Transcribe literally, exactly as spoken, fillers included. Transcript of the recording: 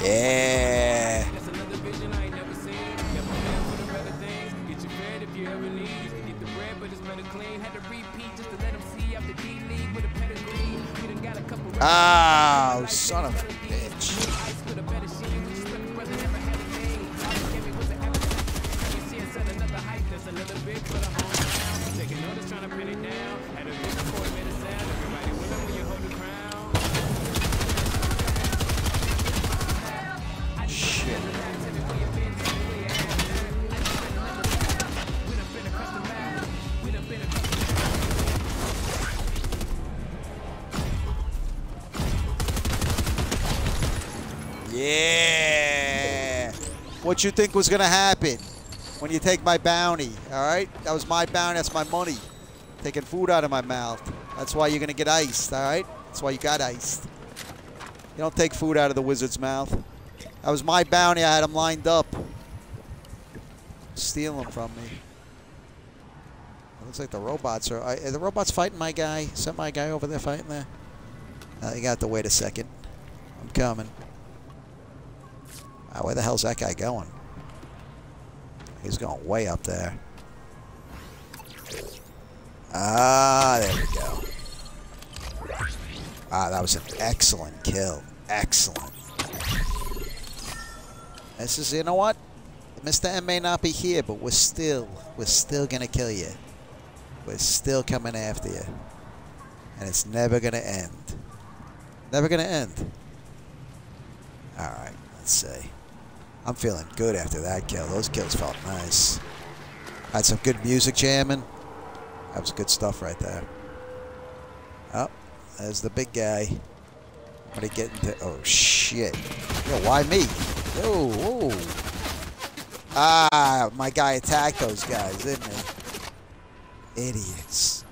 Yeah. Oh, son of a bitch. Yeah. What you think was going to happen when you take my bounty, all right? That was my bounty. That's my money. Taking food out of my mouth. That's why you're going to get iced, all right? That's why you got iced. You don't take food out of the wizard's mouth. That was my bounty. I had him lined up. Stealing from me. It looks like the robots are... Are the robots fighting my guy? Is that my guy over there fighting there? No, you got to wait a second. I'm coming. Where the hell's that guy going? He's going way up there. Ah, there we go. Ah, that was an excellent kill. Excellent. This is, you know what? Mister M may not be here, but we're still, we're still going to kill you. We're still coming after you. And it's never going to end. Never going to end. All right, let's see. I'm feeling good after that kill. Those kills felt nice. Had some good music jamming. That was good stuff right there. Oh, there's the big guy. What are you getting to? Oh, shit. Yo, why me? Yo, whoa. Ah, my guy attacked those guys, didn't he? Idiots.